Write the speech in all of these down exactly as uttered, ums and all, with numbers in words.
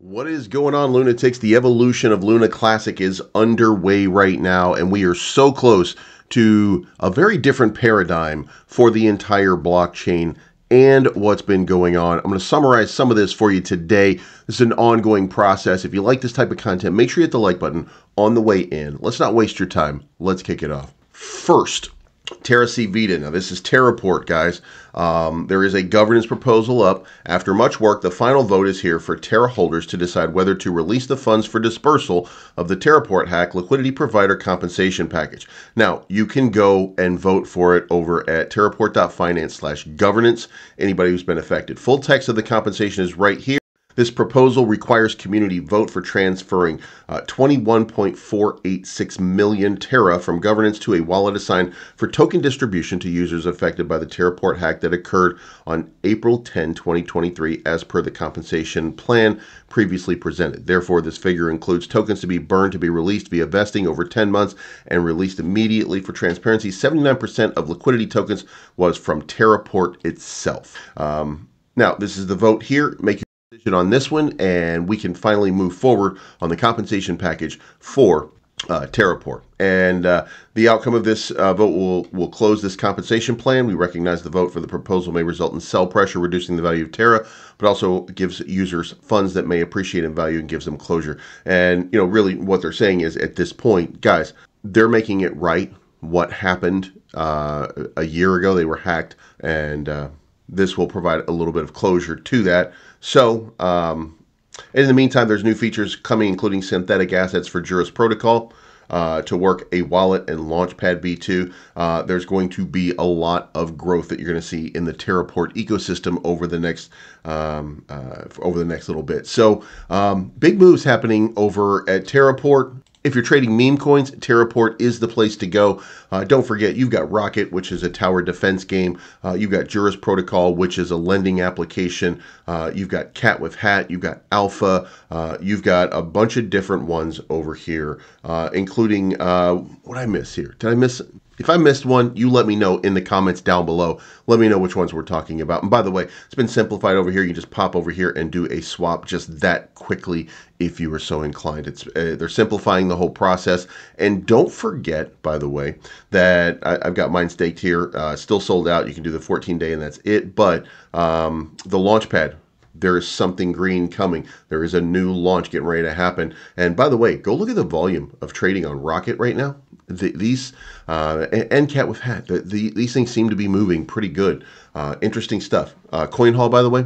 What is going on, Lunatics? The evolution of Luna Classic is underway right now, and we are so close to a very different paradigm for the entire blockchain and what's been going on. I'm going to summarize some of this for you today. This is an ongoing process. If you like this type of content, make sure you hit the like button on the way in. Let's not waste your time. Let's kick it off. First, Terra Casino. Now this is TerraPort, guys. Um, there is a governance proposal up. After much work, the final vote is here for Terra holders to decide whether to release the funds for dispersal of the TerraPort hack liquidity provider compensation package. Now, you can go and vote for it over at terraport dot finance slash governance. Anybody who's been affected. Full text of the compensation is right here. This proposal requires community vote for transferring uh, twenty-one point four eight six million Terra from governance to a wallet assigned for token distribution to users affected by the TerraPort hack that occurred on April tenth twenty twenty-three as per the compensation plan previously presented. Therefore, this figure includes tokens to be burned to be released via vesting over ten months and released immediately. For transparency, seventy-nine percent of liquidity tokens was from TerraPort itself. Um, now, this is the vote here. Make on this one, and we can finally move forward on the compensation package for uh, TerraPort. And uh, the outcome of this uh, vote will, will close this compensation plan. We recognize the vote for the proposal may result in sell pressure, reducing the value of Terra, but also gives users funds that may appreciate in value and gives them closure. And, you know, really what they're saying is at this point, guys, they're making it right. What happened uh, a year ago, they were hacked, and uh, this will provide a little bit of closure to that. So, um, in the meantime, there's new features coming, including synthetic assets for Juris Protocol uh, to work a wallet and Launchpad V two. Uh, there's going to be a lot of growth that you're going to see in the TerraPort ecosystem over the next um, uh, over the next little bit. So, um, big moves happening over at TerraPort. If you're trading meme coins, TerraPort is the place to go. Uh, don't forget, you've got Rocket, which is a tower defense game. Uh, you've got Juris Protocol, which is a lending application. Uh, you've got Cat with Hat. You've got Alpha. Uh, you've got a bunch of different ones over here, uh, including, uh, what did I miss here? Did I miss? If I missed one, you let me know in the comments down below. Let me know which ones we're talking about. And by the way, it's been simplified over here. You just pop over here and do a swap just that quickly if you were so inclined. It's uh, they're simplifying the whole process. And don't forget, by the way, that I, I've got mine staked here. Uh, still sold out. You can do the fourteen day and that's it. But um, the Launchpad, there is something green coming. There is a new launch getting ready to happen. And by the way, go look at the volume of trading on Rocket right now. The, these uh, and Cat with Hat. The, the, these things seem to be moving pretty good. Uh, interesting stuff. Uh, CoinHall, by the way.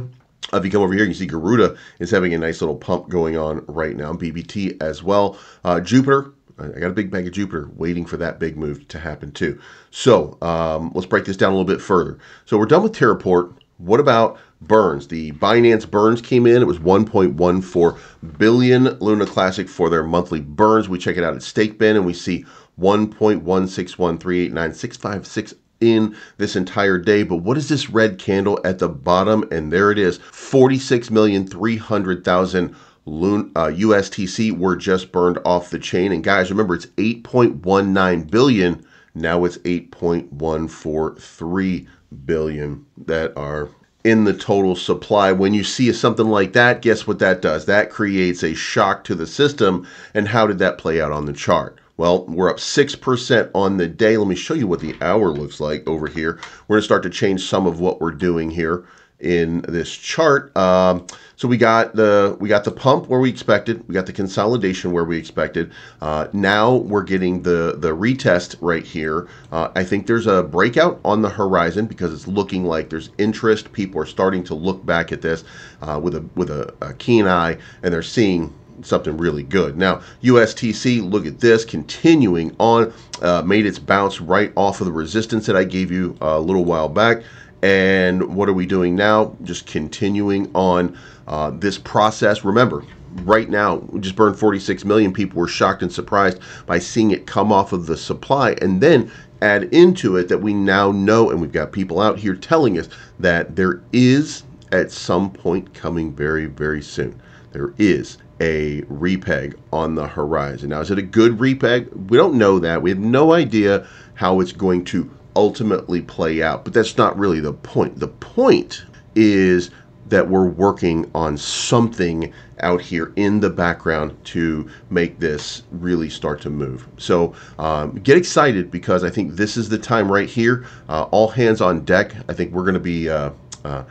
Uh, if you come over here, you can see Garuda is having a nice little pump going on right now. B B T as well. Uh, Jupiter. I got a big bag of Jupiter waiting for that big move to happen too. So um, let's break this down a little bit further. So we're done with TerraPort. What about burns? The Binance burns came in. It was one point one four billion Luna Classic for their monthly burns. We check it out at StakeBin and we see one point one six one three eight nine six five six in this entire day. But what is this red candle at the bottom? And there it is, forty-six million three hundred thousand U S T C were just burned off the chain. And guys, remember, it's eight point one nine billion. Now it's eight point one four three billion that are in the total supply. When you see something like that, guess what that does? That creates a shock to the system. And how did that play out on the chart? Well, we're up six percent on the day. Let me show you what the hour looks like over here. We're going to start to change some of what we're doing here in this chart. Um, so we got the we got the pump where we expected. We got the consolidation where we expected. Uh, now we're getting the, the retest right here. Uh, I think there's a breakout on the horizon because it's looking like there's interest. People are starting to look back at this uh, with, a, with a, a keen eye, and they're seeing something really good. Now, U S T C, look at this, continuing on, uh, made its bounce right off of the resistance that I gave you a little while back. And what are we doing now? Just continuing on uh, this process. Remember, right now, we just burned forty-six million. People were shocked and surprised by seeing it come off of the supply, and then add into it that we now know, and we've got people out here telling us that there is at some point coming very, very soon. There is a repeg on the horizon. Now, is it a good repeg? We don't know that. We have no idea how it's going to ultimately play out, but that's not really the point. The point is that we're working on something out here in the background to make this really start to move. So um, get excited, because I think this is the time right here. Uh, all hands on deck. I think we're going to be, uh, uh,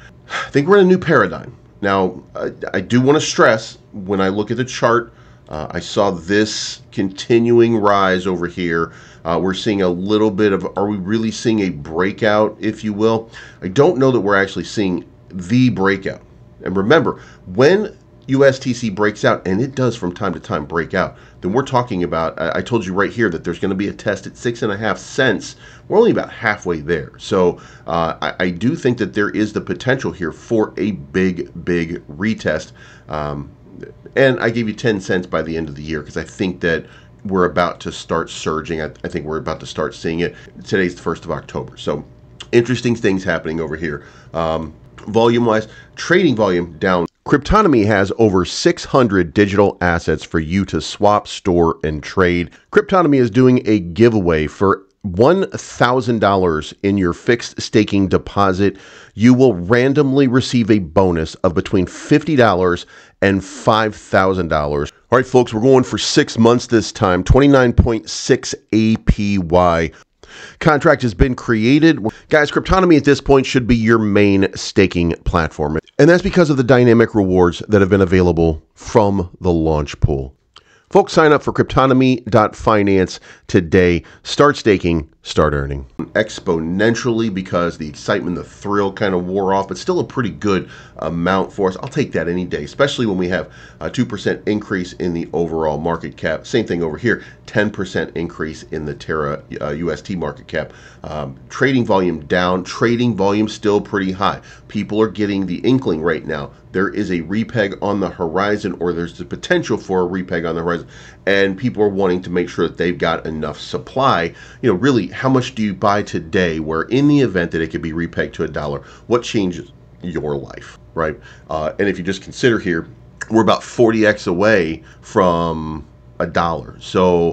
I think we're in a new paradigm. Now, I, I do want to stress, when I look at the chart, uh, I saw this continuing rise over here. Uh, we're seeing a little bit of, are we really seeing a breakout, if you will? I don't know that we're actually seeing the breakout. And remember, when U S T C breaks out, and it does from time to time break out, then we're talking about, I, I told you right here that there's going to be a test at six and a half cents. We're only about halfway there. So uh, I, I do think that there is the potential here for a big, big retest. Um, and I gave you ten cents by the end of the year, because I think that we're about to start surging. I, I think we're about to start seeing it. Today's the first of October. So interesting things happening over here. Um, volume wise, trading volume down. Cryptonomy has over six hundred digital assets for you to swap, store, and trade. Cryptonomy is doing a giveaway for one thousand dollars in your fixed staking deposit. You will randomly receive a bonus of between fifty dollars and five thousand dollars. All right, folks, we're going for six months this time, twenty-nine point six A P Y. Contract has been created. Guys, Cryptonomy at this point should be your main staking platform. And that's because of the dynamic rewards that have been available from the launch pool. Folks, sign up for Cryptonomy dot finance today. Start staking, start earning. Exponentially, because the excitement, the thrill kind of wore off, but still a pretty good amount for us. I'll take that any day, especially when we have a two percent increase in the overall market cap. Same thing over here, ten percent increase in the Terra uh, U S T market cap. Um, trading volume down, trading volume still pretty high. People are getting the inkling right now. There is a repeg on the horizon, or there's the potential for a repeg on the horizon, and people are wanting to make sure that they've got enough supply. You know, really, how much do you buy today where in the event that it could be repegged to a dollar, what changes your life, right? Uh, and if you just consider here, we're about forty X away from a dollar. So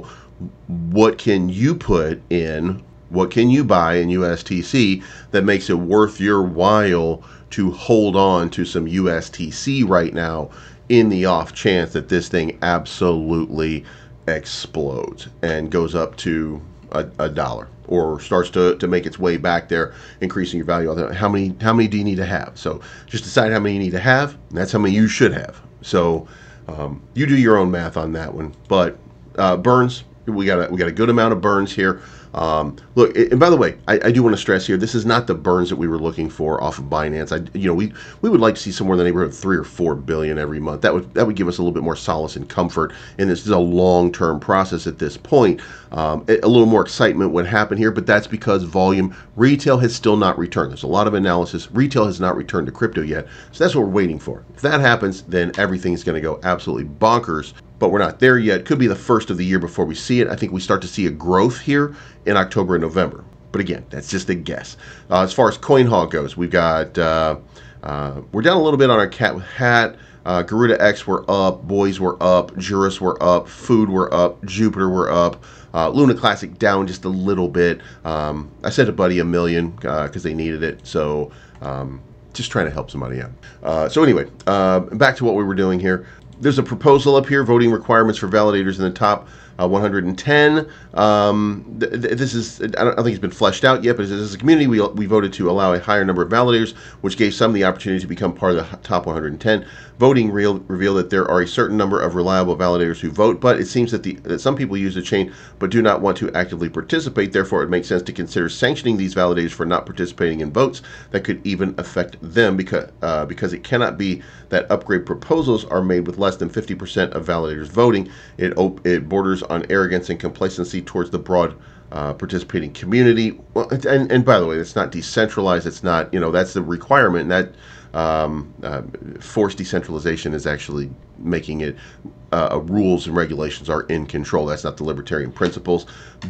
what can you put in, what can you buy in U S T C that makes it worth your while to hold on to some U S T C right now in the off chance that this thing absolutely explodes and goes up to a, a dollar, or starts to, to make its way back there, increasing your value? How many, how many do you need to have? So just decide how many you need to have, and that's how many you should have. So um, you do your own math on that one. But uh, burns, we got a, we got a good amount of burns here. Um, look, and by the way, I, I do want to stress here, this is not the burns that we were looking for off of Binance. I, you know, we, we would like to see somewhere in the neighborhood of three or four billion every month. That would, that would give us a little bit more solace and comfort. And this is a long-term process at this point. Um, a little more excitement would happen here, but that's because volume retail has still not returned. There's a lot of analysis. Retail has not returned to crypto yet. So that's what we're waiting for. If that happens, then everything's going to go absolutely bonkers. But we're not there yet. Could be the first of the year before we see it. I think we start to see a growth here in October and November. But again, that's just a guess. Uh, as far as CoinHawk goes, we've got, uh, uh, we're down a little bit on our Cat with Hat. Uh, Garuda X were up, Boys were up, Juris were up, Food were up, Jupiter were up, uh, Luna Classic down just a little bit. Um, I sent a buddy a million because uh, they needed it. So um, just trying to help somebody out. Uh, so anyway, uh, back to what we were doing here. There's a proposal up here, voting requirements for validators in the top uh, one hundred ten. Um, th th this is, I don't, I don't think it's been fleshed out yet, but as a community, we, we voted to allow a higher number of validators, which gave some the opportunity to become part of the top one hundred ten. Voting real, revealed that there are a certain number of reliable validators who vote, but it seems that, the, that some people use the chain but do not want to actively participate. Therefore, it makes sense to consider sanctioning these validators for not participating in votes that could even affect them, because, uh, because it cannot be that upgrade proposals are made with less than fifty percent of validators voting. It, op it borders on arrogance and complacency towards the broad uh, participating community. Well, and, and by the way, it's not decentralized. It's not, you know, that's the requirement. That um, uh, forced decentralization is actually making it uh, rules and regulations are in control. That's not the libertarian principles.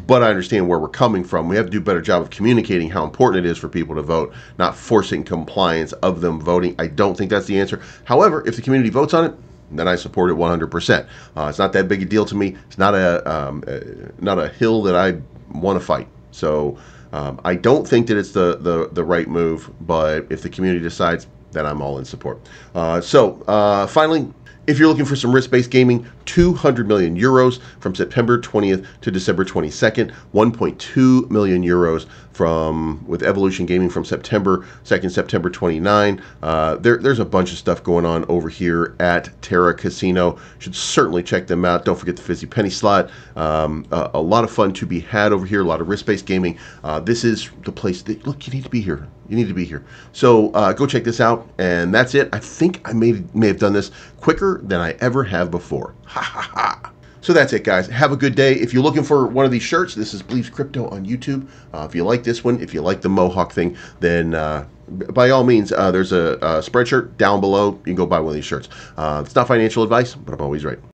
But I understand where we're coming from. We have to do a better job of communicating how important it is for people to vote, not forcing compliance of them voting. I don't think that's the answer. However, if the community votes on it, then I support it one hundred percent. Uh, it's not that big a deal to me. It's not a um, uh, not a hill that I want to fight. So um, I don't think that it's the, the the right move. But if the community decides that I'm all in support. Uh, so uh, finally, if you're looking for some risk-based gaming, two hundred million euros from September twentieth to December twenty-second, one point two million euros from with Evolution Gaming from September second, September twenty-ninth. Uh, there, there's a bunch of stuff going on over here at Terra Casino. Should certainly check them out. Don't forget the Fizzy Penny slot. Um, a, a lot of fun to be had over here. A lot of risk-based gaming. Uh, this is the place that, look, you need to be here. You need to be here. So uh, go check this out, and that's it. I think I may, may have done this quicker than I ever have before. Ha, ha, ha. So that's it, guys. Have a good day. If you're looking for one of these shirts, this is Bleeves Crypto on YouTube. Uh, if you like this one, if you like the Mohawk thing, then uh, by all means, uh, there's a, a spreadshirt down below. You can go buy one of these shirts. Uh, it's not financial advice, but I'm always right.